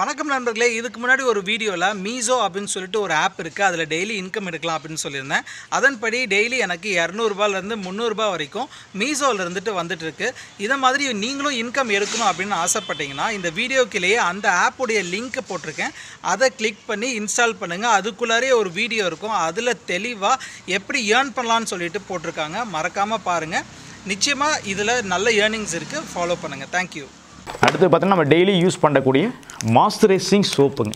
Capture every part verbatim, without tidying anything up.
வணக்கம் நண்பர்களே, இதுக்கு முன்னாடி ஒரு வீடியோவில் மீசோ அப்படின்னு சொல்லிட்டு ஒரு ஆப் இருக்குது, அதில் டெய்லி இன்கம் எடுக்கலாம் அப்படின்னு சொல்லியிருந்தேன். அதன்படி டெய்லி எனக்கு இரநூறுபாலேருந்து முந்நூறுரூபா வரைக்கும் மீசோவில் இருந்துட்டு வந்துட்டுருக்கு. இதை மாதிரி நீங்களும் இன்கம் எடுக்கணும் அப்படின்னு ஆசைப்பட்டீங்கன்னா இந்த வீடியோக்கிலேயே அந்த ஆப்புடைய லிங்க்கை போட்டிருக்கேன், அதை கிளிக் பண்ணி இன்ஸ்டால் பண்ணுங்கள். அதுக்குள்ளாரே ஒரு வீடியோ இருக்கும், அதில் தெளிவாக எப்படி ஏர்ன் பண்ணலான்னு சொல்லிட்டு போட்டிருக்காங்க. மறக்காமல் பாருங்கள், நிச்சயமாக இதில் நல்ல ஏர்னிங்ஸ் இருக்குது, ஃபாலோ பண்ணுங்கள். தேங்க்யூ. அடுத்து பார்த்தீங்கன்னா நம்ம டெய்லி யூஸ் பண்ணக்கூடிய மாய்ஸ்சரைசிங் சோப்புங்க,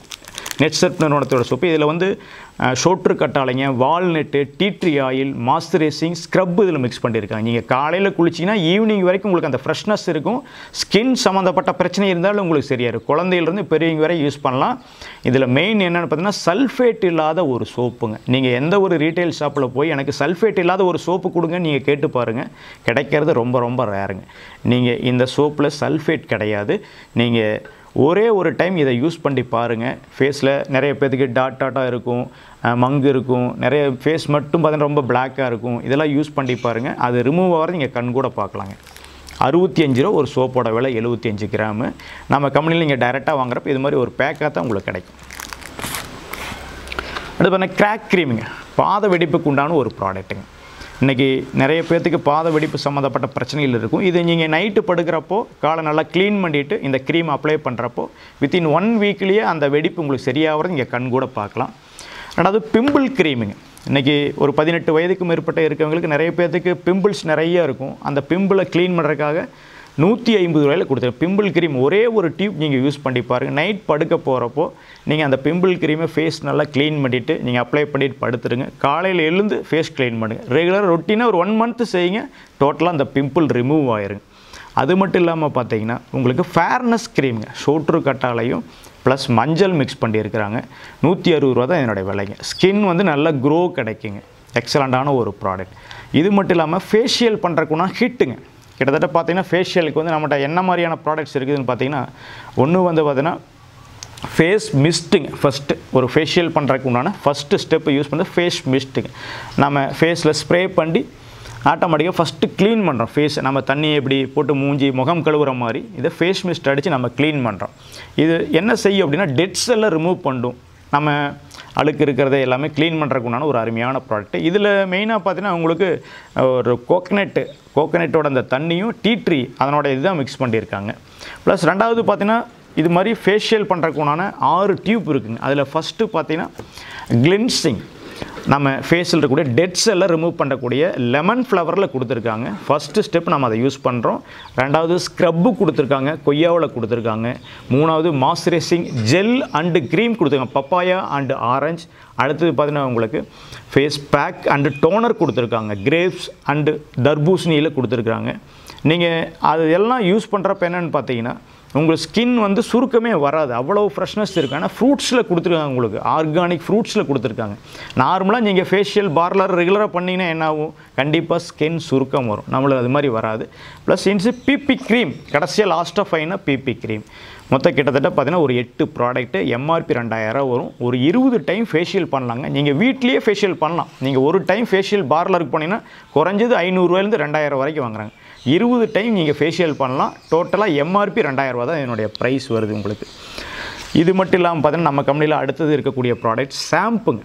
நெட்சர்ஃப் நிறுவனத்தோட சோப்பு. இதில் வந்து சோற்று கட்டாளைங்க, walnut, tea tree oil, moisturising scrub இதில் மிக்ஸ் பண்ணியிருக்காங்க. நீங்கள் காலையில் குளிச்சிங்கன்னா ஈவினிங் வரைக்கும் உங்களுக்கு அந்த ஃப்ரெஷ்னஸ் இருக்கும். ஸ்கின் சம்மந்தப்பட்ட பிரச்சனை இருந்தாலும் உங்களுக்கு சரியாக இருக்கும். குழந்தையிலேருந்து பெரியவங்க வரை யூஸ் பண்ணலாம். இதில் மெயின் என்னென்னு பார்த்தீங்கன்னா சல்ஃபேட் இல்லாத ஒரு சோப்புங்க. நீங்கள் எந்த ஒரு ரீட்டைல் ஷாப்பில் போய் எனக்கு சல்ஃபேட் இல்லாத ஒரு சோப்பு கொடுங்கன்னு நீங்கள் கேட்டு பாருங்கள், கிடைக்கிறது ரொம்ப ரொம்ப ரேருங்க. நீங்கள் இந்த சோப்பில் சல்ஃபேட் கிடையாது. நீங்கள் ஒரே ஒரு டைம் இதை யூஸ் பண்ணி பாருங்கள். ஃபேஸில் நிறைய பேத்துக்கு டாட் டாட்டாக இருக்கும், மங்கு இருக்கும், நிறைய ஃபேஸ் மட்டும் பார்த்தீங்கன்னா ரொம்ப பிளாக்காக இருக்கும். இதெல்லாம் யூஸ் பண்ணி பாருங்கள், அது ரிமூவ் ஆகிறது நீங்கள் கண் கூட பார்க்கலாங்க. அறுபத்தி அஞ்சு ரூபா ஒரு சோப்போட விலை எழுபத்தி அஞ்சு கிராமு. நம்ம கம்பெனியில் நீங்கள் டைரெக்டாக வாங்குறப்ப இது மாதிரி ஒரு பேக்காக தான் உங்களுக்கு கிடைக்கும். அது பார்த்தீங்கன்னா கிராக் க்ரீமுங்க, பாத வெடிப்புக்கு உண்டான ஒரு ப்ராடக்ட்டுங்க. இன்றைக்கி நிறைய பேர்த்துக்கு பாத வெடிப்பு சம்மந்தப்பட்ட பிரச்சனைகள் இருக்கும். இது நீங்கள் நைட்டு படுக்கிறப்போ காலை நல்லா க்ளீன் பண்ணிவிட்டு இந்த க்ரீம் அப்ளை பண்ணுறப்போ வித்தின் ஒன் வீக்லேயே அந்த வெடிப்பு உங்களுக்கு சரியாகிறது இங்கே கண் கூட பார்க்கலாம். ரெண்டாவது பிம்பிள் க்ரீமுங்க. இன்றைக்கி ஒரு பதினெட்டு வயதுக்கு மேற்பட்ட இருக்கவங்களுக்கு நிறைய பேர்த்துக்கு பிம்பிள்ஸ் நிறையா இருக்கும். அந்த பிம்பிளை க்ளீன் பண்ணுறதுக்காக நூற்றி ஐம்பது ரூபாயில் கொடுத்துருங்க பிம்பிள் க்ரீம். ஒரே ஒரு டியூப் நீங்கள் யூஸ் பண்ணி பாருங்கள். நைட் படுக்க போகிறப்போ நீங்கள் அந்த பிம்பிள் க்ரீமை ஃபேஸ் நல்லா க்ளீன் பண்ணிவிட்டு நீங்கள் அப்ளை பண்ணிவிட்டு படுத்துருங்க. காலையில் எழுந்து ஃபேஸ் க்ளீன் பண்ணுங்கள். ரெகுலராக ரொட்டீனாக ஒரு ஒன் மந்த்து செய்யுங்க, டோட்டலாக அந்த பிம்பிள் ரிமூவ் ஆயிருங்க. அது மட்டும் இல்லாமல் பார்த்தீங்கன்னா உங்களுக்கு ஃபேர்னஸ் க்ரீமுங்க, சோற்று கட்டாலையும் ப்ளஸ் மஞ்சள் மிக்ஸ் பண்ணியிருக்கிறாங்க. நூற்றி அறுபது ரூபா தான் என்னுடைய விலைங்க. ஸ்கின் வந்து நல்லா க்ரோ கிடைக்குங்க, எக்ஸலண்ட்டான ஒரு ப்ராடக்ட். இது மட்டும் இல்லாமல் ஃபேஷியல் பண்ணுறக்குன்னா ஹிட்டுங்க. கிட்டத்தட்ட பார்த்திங்கன்னா ஃபேஷியலுக்கு வந்து நம்மகிட்ட என்ன மாதிரியான ப்ராடக்ட்ஸ் இருக்குதுன்னு பார்த்திங்கன்னா, ஒன்று வந்து பார்த்திங்கன்னா ஃபேஸ் மிஸ்ட்டுங்க. ஃபஸ்ட்டு ஒரு ஃபேஷியல் பண்ணுறதுக்கு உண்டான ஃபஸ்ட்டு ஸ்டெப்பு யூஸ் பண்ணுறது ஃபேஸ் மிஸ்ட்டுங்க. நம்ம ஃபேஸில் ஸ்ப்ரே பண்ணி ஆட்டோமேட்டிக்காக ஃபஸ்ட்டு க்ளீன் பண்ணுறோம் ஃபேஸை. நம்ம தண்ணி எப்படி போட்டு மூஞ்சி முகம் கழுவுற மாதிரி இதை ஃபேஸ் மிஸ்ட் அடித்து நம்ம க்ளீன் பண்ணுறோம். இது என்ன செய்யும் அப்படின்னா டெட் செல்லை ரிமூவ் பண்ணும், நம்ம அழுக்கு இருக்கிறத எல்லாமே க்ளீன் பண்ணுறதுக்குண்டான ஒரு அருமையான ப்ராடக்ட்டு. இதில் மெயினாக பார்த்தீங்கன்னா உங்களுக்கு ஒரு கோகனட்டு கோகனட்டோட அந்த தண்ணியும் டீ ட்ரீ அதனோட இதுதான் மிக்ஸ் பண்ணியிருக்காங்க. ப்ளஸ் ரெண்டாவது பார்த்தீங்கன்னா இது மாதிரி ஃபேஷியல் பண்ணுறதுக்குண்டான ஆறு டியூப் இருக்குங்க. அதில் ஃபஸ்ட்டு பார்த்தீங்கன்னா கிளின்சிங், நம்ம ஃபேஸில் இருக்கக்கூடிய டெட்ஸ் எல்லாம் ரிமூவ் பண்ணக்கூடிய லெமன் ஃப்ளவரில் கொடுத்துருக்காங்க. ஃபஸ்ட்டு ஸ்டெப் நம்ம அதை யூஸ் பண்ணுறோம். ரெண்டாவது ஸ்க்ரப்பு கொடுத்துருக்காங்க, கொய்யாவில் கொடுத்துருக்காங்க. மூணாவது மாய்ஸ்சரைசிங் ஜெல் அண்டு க்ரீம் கொடுத்துருக்காங்க, பப்பாயா அண்டு ஆரஞ்சு. அடுத்தது பார்த்தீங்கன்னா உங்களுக்கு ஃபேஸ் பேக் அண்டு டோனர் கொடுத்துருக்காங்க, கிரேப்ஸ் அண்டு தர்பூசணியில் கொடுத்துருக்காங்க. நீங்கள் அது எல்லாம் யூஸ் பண்ணுறப்ப என்னென்னு பார்த்தீங்கன்னா உங்கள் ஸ்கின் வந்து சுருக்கமே வராது, அவ்வளோ ஃப்ரெஷ்னஸ் இருக்குது. ஆனால் ஃப்ரூட்ஸில் கொடுத்துருக்காங்க, உங்களுக்கு ஆர்கானிக் ஃப்ரூட்ஸில் கொடுத்துருக்காங்க. நார்மலாக நீங்கள் ஃபேஷியல் பார்லர் ரெகுலராக பண்ணிங்கன்னா என்ன ஆகும், கண்டிப்பாக ஸ்கின் சுருக்கம் வரும். நம்மளுக்கு அது மாதிரி வராது. ப்ளஸ் இன்ஸு பிபி க்ரீம், கடைசியாக லாஸ்ட்டாக ஃபைனாக பிபி க்ரீம். மொத்தம் கிட்டத்தட்ட பார்த்தீங்கன்னா ஒரு எட்டு ப்ராடக்ட்டு, எம்ஆர்பி ரெண்டாயிரம் வரும். ஒரு இருபது டைம் ஃபேஷியல் பண்ணலாங்க. நீங்கள் வீட்லேயே ஃபேஷியல் பண்ணலாம். நீங்கள் ஒரு டைம் ஃபேஷியல் பார்லருக்கு போனீங்கன்னா குறைஞ்சது ஐநூறுரூவாயிலேருந்து ரெண்டாயிரம் வரைக்கும் வாங்குறாங்க. இருபது டைம் நீங்கள் ஃபேஷியல் பண்ணலாம். டோட்டலாக எம்ஆர்பி ரெண்டாயிரரூவா தான் என்னுடைய ப்ரைஸ் வருது உங்களுக்கு. இது மட்டும் இல்லாமல் பார்த்தீங்கன்னா நம்ம கம்பெனியில் அடுத்தது இருக்கக்கூடிய ப்ராடக்ட் ஷாம்புங்க,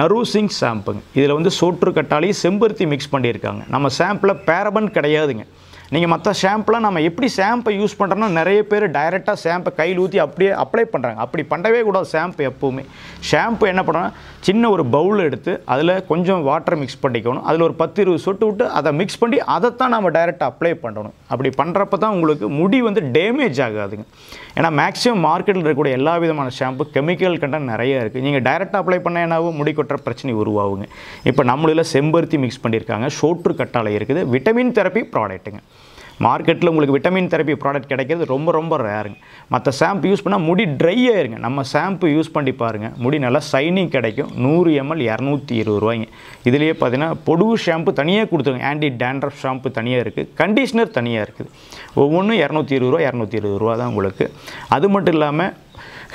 நரூசிங் ஷாம்புங்க. இதில் வந்து சோற்று கட்டாளி செம்பருத்தி மிக்ஸ் பண்ணியிருக்காங்க. நம்ம ஷாம்பில் பேரபன் கிடையாதுங்க. நீங்கள் மற்ற ஷாம்பெலாம் நம்ம எப்படி ஷாம்பை யூஸ் பண்ணுறோன்னா நிறைய பேர் டைரெக்டாக ஷாம்பை கையில் ஊற்றி அப்படியே அப்ளை பண்ணுறாங்க. அப்படி பண்ணவே கூடாது. ஷாம்பு எப்போவுமே ஷாம்பு என்ன பண்ணோன்னா சின்ன ஒரு பவுல் எடுத்து அதில் கொஞ்சம் வாட்டர் மிக்ஸ் பண்ணிக்கணும். அதில் ஒரு பத்து இருபது சொட்டு விட்டு அதை மிக்ஸ் பண்ணி அதைத்தான் நம்ம டைரெக்டாக அப்ளை பண்ணணும். அப்படி பண்ணுறப்ப தான் உங்களுக்கு முடி வந்து டேமேஜ் ஆகாதுங்க. ஏன்னா மேக்ஸிமம் மார்க்கெட்டில் இருக்கக்கூடிய எல்லா விதமான ஷாம்பு கெமிக்கல் கண்டென்ட் நிறையா இருக்குது. நீங்கள் டைரெக்டாக அப்ளை பண்ண என்னாவும் முடி கொட்டுற பிரச்சனை உருவாகுங்க. இப்போ நம்மளில் செம்பருத்தி மிக்ஸ் பண்ணியிருக்காங்க, சோற்று கட்டாழை இருக்குது, விட்டமின் தெரப்பி ப்ராடக்ட்டுங்க. மார்க்கெட்டில் உங்களுக்கு விட்டமின் தெரப்பி ப்ராடக்ட் கிடைக்கிறது ரொம்ப ரொம்ப ரேருங்க. மற்ற ஷாம்பு யூஸ் பண்ணால் முடி ட்ரை ஆயிருங்க. நம்ம ஷாம்பு யூஸ் பண்ணி பாருங்கள், முடி நல்லா ஷைனிங் கிடைக்கும். நூறு எம்எல் இரநூத்தி இருபது ரூபாய்ங்க. இதுலேயே பார்த்தீங்கன்னா பொடுகு ஷாம்பு தனியாக கொடுத்துருங்க, ஆன்டி டேண்ட்ரஃப் ஷாம்பு தனியாக இருக்குது, கண்டிஷ்னர் தனியாக இருக்குது. ஒவ்வொன்றும் இரநூத்தி இருபது ரூபா இரநூத்தி இருபது ரூபா தான் உங்களுக்கு. அது மட்டும் இல்லாமல்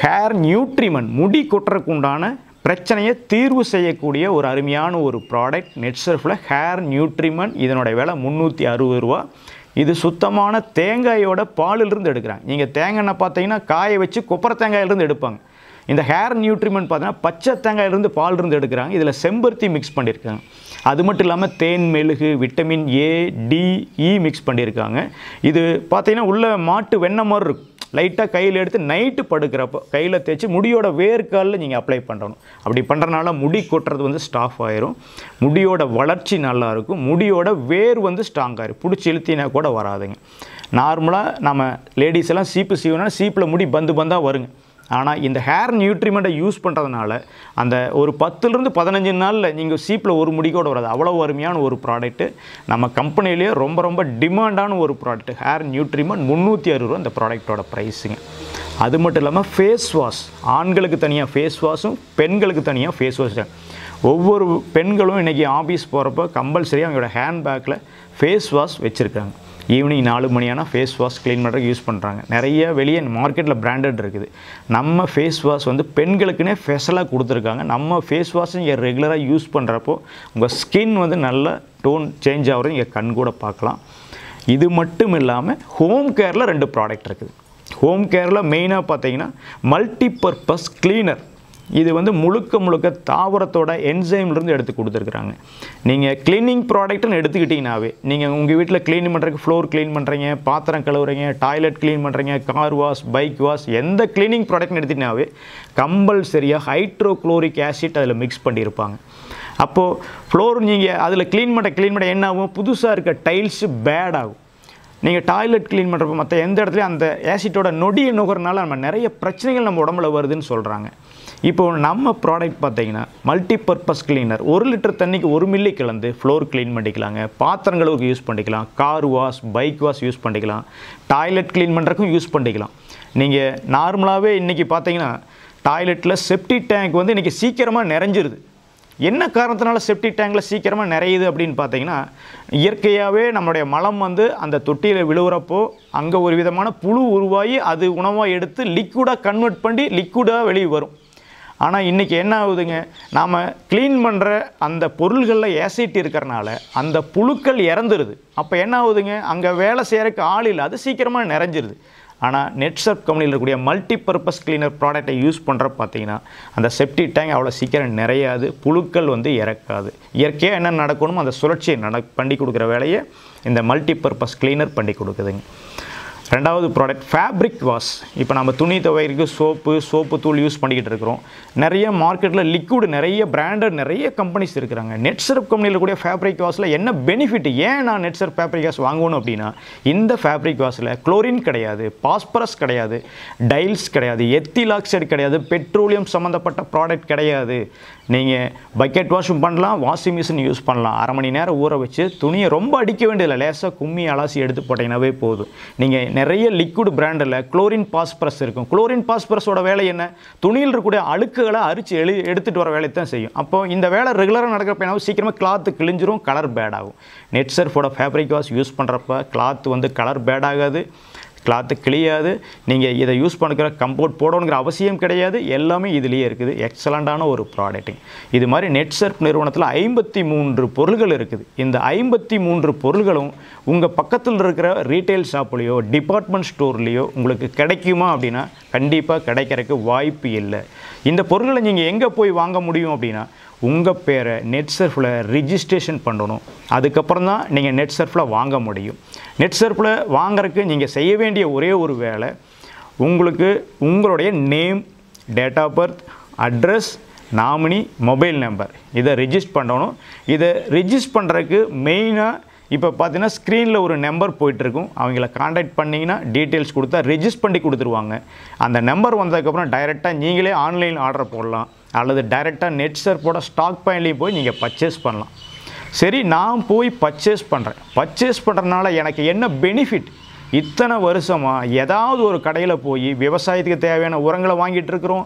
ஹேர் நியூட்ரிமெண்ட், முடி கொட்டுறதுக்கு உண்டான பிரச்சனையை தீர்வு செய்யக்கூடிய ஒரு அருமையான ஒரு ப்ராடக்ட் நெட்சர்ஃபில் ஹேர் நியூட்ரிமெண்ட். இதனுடைய விலை முந்நூற்றி அறுபது ரூபா. இது சுத்தமான தேங்காயோட பாலிலிருந்து எடுக்கிறாங்க. நீங்கள் தேங்காய் பார்த்தீங்கன்னா காயை வச்சு கொப்பரை தேங்காயிலிருந்து எடுப்பாங்க. இந்த ஹேர் நியூட்ரிமெண்ட் பார்த்தீங்கன்னா பச்சை தேங்காயிலிருந்து பாலிலிருந்து எடுக்கிறாங்க. இதில் செம்பருத்தி மிக்ஸ் பண்ணியிருக்காங்க. அது மட்டும் இல்லாமல் தேன், மெழுகு, vitamin A, D, E mix பண்ணியிருக்காங்க. இது பார்த்தீங்கன்னா உள்ள மாட்டு வெண்ணெய் மாதிரி இருக்கும். லைட்டாக கையில் எடுத்து நைட்டு படுக்கிறப்போ கையில் தேய்ச்சி முடியோட வேர்க்காலில் நீங்கள் அப்ளை பண்ணணும். அப்படி பண்ணுறனால முடி கொட்டுறது வந்து ஸ்டாஃப் ஆயிரும், முடியோட வளர்ச்சி நல்லாயிருக்கும், முடியோட வேர் வந்து ஸ்ட்ராங் ஆயிரும், பிடிச்சி இழுத்தினா கூட வராதுங்க. நார்மலாக நம்ம லேடிஸ் எல்லாம் சீப்பு சீவுனா சீப்பில் முடி பந்து பந்தாக வருங்க. ஆனால் இந்த ஹேர் நியூட்ரிமெண்ட்டை யூஸ் பண்ணுறதுனால அந்த ஒரு பத்துலேருந்து பதினஞ்சு நாளில் நீங்கள் சீப்பில் ஒரு முடிக்கோடு வராது. அவ்வளோ அருமையான ஒரு ப்ராடக்ட்டு. நம்ம கம்பெனிலேயே ரொம்ப ரொம்ப டிமாண்டான ஒரு ப்ராடக்ட்டு ஹேர் நியூட்ரிமெண்ட். முந்நூற்றி அறுபது ரூபா இந்த ப்ராடக்டோட ப்ரைஸுங்க. அது மட்டும் இல்லாமல் ஃபேஸ் வாஷ், ஆண்களுக்கு தனியாக ஃபேஸ் வாஷும் பெண்களுக்கு தனியாக ஃபேஸ் வாஷ். ஒவ்வொரு பெண்களும் இன்றைக்கி ஆஃபீஸ் போகிறப்போ கம்பல்சரி அவங்களோட ஹேண்ட்பேக்கில் ஃபேஸ் வாஷ் வச்சுருக்காங்க. ஈவினிங் நாலு மணியானால் ஃபேஸ் வாஷ் க்ளீன் பண்ணுறதுக்கு யூஸ் பண்ணுறாங்க. நிறைய வெளியே மார்க்கெட்டில் பிராண்டட் இருக்குது. நம்ம ஃபேஸ் வாஷ் வந்து பெண்களுக்குன்னே ஸ்பெஷலாக கொடுத்துருக்காங்க. நம்ம ஃபேஸ் வாஷ் இங்கே ரெகுலராக யூஸ் பண்ணுறப்போ உங்கள் ஸ்கின் வந்து நல்ல டோன் சேஞ்ச் ஆகிறது இங்கே கண் கூட பார்க்கலாம். இது மட்டும் இல்லாமல் ஹோம் கேரில் ரெண்டு ப்ராடக்ட் இருக்குது. ஹோம் கேரில் மெயினாக பார்த்தீங்கன்னா மல்டி பர்பஸ் க்ளீனர். இது வந்து முழுக்க முழுக்க தாவரத்தோட என்சைம்லேருந்து எடுத்து கொடுத்துருக்குறாங்க. நீங்கள் க்ளீனிங் ப்ராடக்ட்னு எடுத்துக்கிட்டிங்கனாவே நீங்கள் உங்கள் வீட்டில் க்ளீன் பண்ணுறதுக்கு ஃப்ளோர் க்ளீன் பண்ணுறீங்க, பாத்திரம் கழுவுறீங்க, டாய்லெட் க்ளீன் பண்ணுறீங்க, கார் வாஷ், பைக் வாஷ், எந்த க்ளீனிங் ப்ராடக்ட்னு எடுத்திங்கனாவே கம்பல்சரியாக ஹைட்ரோக்ளோரிக் ஆசிட் அதில் மிக்ஸ் பண்ணியிருப்பாங்க. அப்போது ஃப்ளோர் நீங்கள் அதில் க்ளீன் பண்ண க்ளீன் பண்ண என்ன ஆகும், புதுசாக இருக்க டைல்ஸு பேட் ஆகும். நீங்கள் டாய்லெட் க்ளீன் பண்ணுறப்போ மற்ற எந்த இடத்துலையும் அந்த ஆசிட்டோட நொடியை நுகர்றனால நம்ம நிறைய பிரச்சனைகள் நம்ம உடம்புல வருதுன்னு சொல்கிறாங்க. இப்போ நம்ம ப்ராடக்ட் பார்த்தீங்கன்னா மல்டி பர்பஸ் க்ளீனர். ஒரு லிட்டர் தண்ணிக்கு ஒரு மில்லி கலந்து ஃப்ளோர் க்ளீன் பண்ணிக்கலாங்க, பாத்திரங்களுக்கு யூஸ் பண்ணிக்கலாம், car wash, bike wash use பண்ணிக்கலாம், டாய்லெட் க்ளீன் பண்ணுறதுக்கும் யூஸ் பண்ணிக்கலாம். நீங்கள் நார்மலாகவே இன்றைக்கி பார்த்தீங்கன்னா டாய்லெட்டில் செப்டி டேங்க் வந்து இன்றைக்கி சீக்கிரமாக நிறைஞ்சிருது. என்ன காரணத்தினால செப்டி டேங்கில் சீக்கிரமாக நிறையுது அப்படின்னு பார்த்தீங்கன்னா, இயற்கையாகவே நம்மளுடைய மலம் வந்து அந்த தொட்டியில் விழுகிறப்போ அங்கே ஒரு விதமான புழு உருவாகி அது உணவாக எடுத்து லிக்விடாக கன்வெர்ட் பண்ணி லிக்விடாக வெளியே வரும். ஆனால் இன்றைக்கி என்ன ஆகுதுங்க, நாம் க்ளீன் பண்ணுற அந்த பொருள்களில் ஆசிட் இருக்கிறனால அந்த புழுக்கள் இறந்துருது. அப்போ என்ன ஆகுதுங்க, அங்கே வேலை செய்கிறக்கு ஆள் இல்லை, அது சீக்கிரமாக நிறைஞ்சிருது. ஆனால் நெட்சர்ஃப் கம்பெனியில் இருக்கக்கூடிய மல்டி பர்பஸ் க்ளீனர் ப்ராடக்ட்டை யூஸ் பண்ணுற பார்த்தீங்கன்னா அந்த செப்டி டேங்க் அவ்வளோ சீக்கிரம் நிறையாது, புழுக்கள் வந்து இறக்காது. இயற்கையாக என்ன நடக்கணுமோ அந்த சுழற்சியை நட பண்ணி கொடுக்குற வேலையை இந்த மல்டி பர்பஸ் க்ளீனர் பண்ணி கொடுக்குதுங்க. ரெண்டாவது ப்ராடக்ட் ஃபேப்ரிக் வாஷ். இப்போ நம்ம துணி துவைக்கிறதுக்கு சோப்பு, சோப்பு தூள் யூஸ் பண்ணிக்கிட்டு இருக்கிறோம். நிறைய மார்க்கெட்டில் லிக்விட் நிறைய பிராண்டட் நிறைய கம்பெனிஸ் இருக்கிறாங்க. நெட்சர்ஃப் கம்பெனியில் கூடிய ஃபேப்ரிக் வாஷில் என்ன பெனிஃபிட், ஏன் நான் நெட்சர்ஃப் ஃபேப்ரிக் வாஷ் வாங்கணும் அப்படின்னா, இந்த ஃபேப்ரிக் வாஷில் குளோரின் கிடையாது, பாஸ்பரஸ் கிடையாது, டைல்ஸ் கிடையாது, எத்தில் ஆக்சைடு கிடையாது, பெட்ரோலியம் சம்மந்தப்பட்ட ப்ராடக்ட் கிடையாது. நீங்கள் பக்கெட் வாஷும் பண்ணலாம், வாஷிங் மிஷின் யூஸ் பண்ணலாம். அரை மணி நேரம் ஊற வச்சு துணியை ரொம்ப அடிக்க வேண்டியதில்லை, லேசாக கும்மி அலாசி எடுத்து போட்டிங்கனாவே போதும். நீங்கள் நிறைய லிக்விட் பிராண்டில் குளோரின் பாஸ்பரஸ் இருக்கும். குளோரின் பாஸ்பரஸோட வேலை என்ன, துணியில் இருக்கக்கூடிய அழுக்குகளை அரிச்சு எழு எடுத்துகிட்டு வர வேலையை தான் செய்யும். அப்போது இந்த வேலை ரெகுலராக நடக்கிறப்ப என்னாகும், சீக்கிரமாக கிளாத்து கிழிஞ்சிரும், கலர் பேட் ஆகும். நெட்சர்ஃபோட ஃபேப்ரிக் வாஷ் யூஸ் பண்ணுறப்ப கிளாத் வந்து கலர் பேட் ஆகாது, கிளாத்து கிளியாது. நீங்கள் இதை யூஸ் பண்ணிக்கிற கம்போர்ட் போடணுங்கிற அவசியம் கிடையாது, எல்லாமே இதுலேயே இருக்குது. எக்ஸலண்ட்டான ஒரு ப்ராடக்ட்டுங்க. இது மாதிரி நெட்சர்ஃப் நிறுவனத்தில் ஐம்பத்தி மூன்று பொருள்கள் இருக்குது. இந்த ஐம்பத்தி மூன்று பொருள்களும் உங்கள் பக்கத்தில் இருக்கிற ரீட்டைல் ஷாப்லேயோ டிபார்ட்மெண்ட் ஸ்டோர்லேயோ உங்களுக்கு கிடைக்குமா அப்படின்னா கண்டிப்பாக கிடைக்கிறதுக்கு வாய்ப்பு இல்லை. இந்த பொருள்களை நீங்கள் எங்கே போய் வாங்க முடியும் அப்படின்னா, உங்கள் பேரை நெட்சர்ஃபில் ரிஜிஸ்ட்ரேஷன் பண்ணணும், அதுக்கப்புறம் தான் நீங்கள் நெட்சர்ஃபில் வாங்க முடியும். நெட்சர்ஃபில் வாங்குறதுக்கு நீங்கள் செய்ய வேண்டிய ஒரே ஒரு வேலை, உங்களுக்கு உங்களுடைய name, date of birth, address, nominee, mobile number இதை ரிஜிஸ்ட் பண்ணணும். இதை ரிஜிஸ்ட் பண்ணுறதுக்கு மெயினாக இப்போ பார்த்தீங்கன்னா ஸ்க்ரீனில் ஒரு நம்பர் போயிட்டுருக்கும். அவங்கள காண்டாக்ட் பண்ணிங்கன்னா டீட்டெயில்ஸ் கொடுத்தா ரிஜிஸ்ட் பண்ணி கொடுத்துருவாங்க. அந்த நம்பர் வந்ததுக்கப்புறம் டைரெக்டாக நீங்களே ஆன்லைன் ஆர்டர் போடலாம், அல்லது டைரெக்டாக நெட்சர்ஃபோட ஸ்டாக் பாயிண்ட்லேயும் போய் நீங்கள் பர்ச்சேஸ் பண்ணலாம். சரி, நான் போய் பர்ச்சேஸ் பண்ணுறேன், பர்ச்சேஸ் பண்ணுறதுனால எனக்கு என்ன பெனிஃபிட்? இத்தனை வருஷமாக ஏதாவது ஒரு கடையில் போய் விவசாயத்துக்கு தேவையான உரங்களை வாங்கிட்டு இருக்கிறோம்,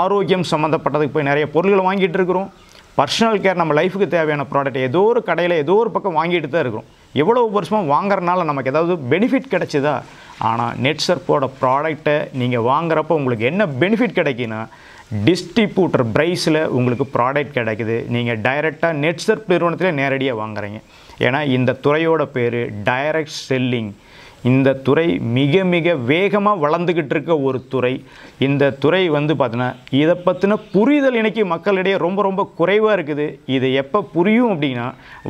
ஆரோக்கியம் சம்மந்தப்பட்டதுக்கு போய் நிறைய பொருட்களை வாங்கிட்டு இருக்கிறோம், பர்சனல் கேர் நம்ம லைஃபுக்கு தேவையான ப்ராடக்ட் ஏதோ ஒரு கடையில் ஏதோ ஒரு பக்கம் வாங்கிட்டு தான் இருக்கும். எவ்வளோ வருஷமாக வாங்குறதுனால நமக்கு ஏதாவது பெனிஃபிட் கிடைச்சிதா? ஆனால் நெட்சர்ஃபோட ப்ராடக்டை நீங்கள் வாங்குறப்போ உங்களுக்கு என்ன பெனிஃபிட் கிடைக்குன்னா, டிஸ்ட்ரிபியூட்டர் பிரைஸில் உங்களுக்கு ப்ராடக்ட் கிடைக்குது. நீங்கள் டைரெக்டாக நெட்சர்ஃப் நிறுவனத்தில் நேரடியாக வாங்குறீங்க. ஏனா இந்த துறையோட பேரு டைரக்ட் செல்லிங். இந்த துறை மிக மிக வேகமாக வளர்ந்துக்கிட்டு இருக்க ஒரு துறை. இந்த துறை வந்து பார்த்தோன்னா இதை பற்றின புரிதல் இன்றைக்கி மக்களிடையே ரொம்ப ரொம்ப குறைவாக இருக்குது. இது எப்போ புரியும் அப்படின்னா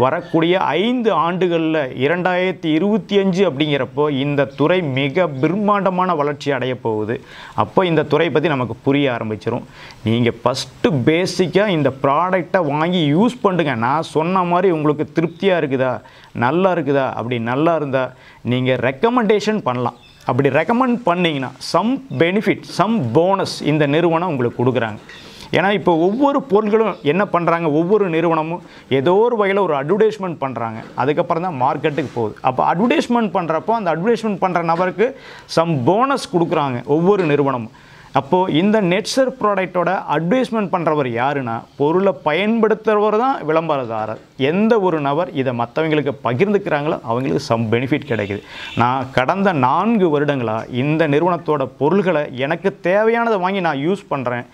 வரக்கூடிய ஐந்து ஆண்டுகளில் இரண்டாயிரத்தி இருபத்தி அஞ்சு அப்படிங்கிறப்போ இந்த துறை மிக பிரம்மாண்டமான வளர்ச்சி அடைய போகுது. அப்போ இந்த துறை பற்றி நமக்கு புரிய ஆரம்பிச்சிடும். நீங்கள் ஃபஸ்ட்டு பேசிக்காக இந்த ப்ராடக்டை வாங்கி யூஸ் பண்ணுங்க. நான் சொன்ன மாதிரி உங்களுக்கு திருப்தியாக இருக்குதா, நல்லா இருக்குதா? அப்படி நல்லா இருந்தால் நீங்கள் ரெக்கமெண்டேஷன் பண்ணலாம். அப்படி ரெக்கமெண்ட் பண்ணிங்கன்னா சம் பெனிஃபிட், சம் போனஸ் இந்த நிறுவனம் உங்களுக்கு கொடுக்குறாங்க. ஏன்னா இப்போ ஒவ்வொரு பொருட்களும் என்ன பண்ணுறாங்க, ஒவ்வொரு நிறுவனமும் ஏதோ ஒரு வகையில் ஒரு அட்வர்டைஸ்மெண்ட் பண்ணுறாங்க, அதுக்கப்புறம் தான் மார்க்கெட்டுக்கு போகுது. அப்போ அட்வர்டைஸ்மெண்ட் பண்ணுறப்போ அந்த அட்வர்டைஸ்மெண்ட் பண்ணுற நபருக்கு சம் போனஸ் கொடுக்குறாங்க ஒவ்வொரு நிறுவனமும். அப்போது இந்த நெட்சர்ஃப் ப்ராடக்டோட அட்வர்டைஸ்மெண்ட் பண்ணுறவர் யாருன்னா பொருளை பயன்படுத்துகிறவர் தான் விளம்பரதாரர். எந்த ஒரு நபர் இதை மற்றவங்களுக்கு பகிர்ந்துக்கிறாங்களோ அவங்களுக்கு சம் பெனிஃபிட் கிடைக்குது. நான் கடந்த நான்கு வருடங்களாக இந்த நிறுவனத்தோட பொருள்களை எனக்கு தேவையானதை வாங்கி நான் யூஸ் பண்ணுறேன்.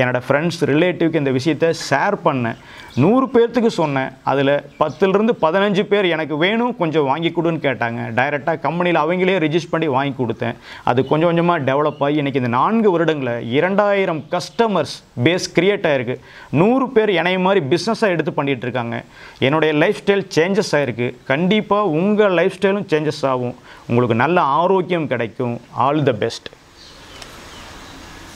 என்னோடய ஃப்ரெண்ட்ஸ், ரிலேட்டிவ்க்கு இந்த விஷயத்தை ஷேர் பண்ணேன். நூறு பேர்த்துக்கு சொன்னேன். அதில் பத்துலேருந்து பதினஞ்சு பேர் எனக்கு வேணும், கொஞ்சம் வாங்கி கொடுன்னு கேட்டாங்க. டைரெக்டாக கம்பெனியில் அவங்களே ரிஜிஸ்டர் பண்ணி வாங்கி கொடுத்தேன். அது கொஞ்சம் கொஞ்சமாக டெவலப் ஆகி இன்றைக்கி இந்த நான்கு வருடங்களில் இரண்டாயிரம் கஸ்டமர்ஸ் பேஸ் க்ரியேட் ஆகிருக்கு. நூறு பேர் என்னைய மாதிரி பிஸ்னஸாக எடுத்து பண்ணிகிட்ருக்காங்க. என்னுடைய லைஃப் ஸ்டைல் சேஞ்சஸ் ஆகிருக்கு. கண்டிப்பாக உங்கள் லைஃப் ஸ்டைலும் சேஞ்சஸ் ஆகும். உங்களுக்கு நல்ல ஆரோக்கியம் கிடைக்கும். All the best.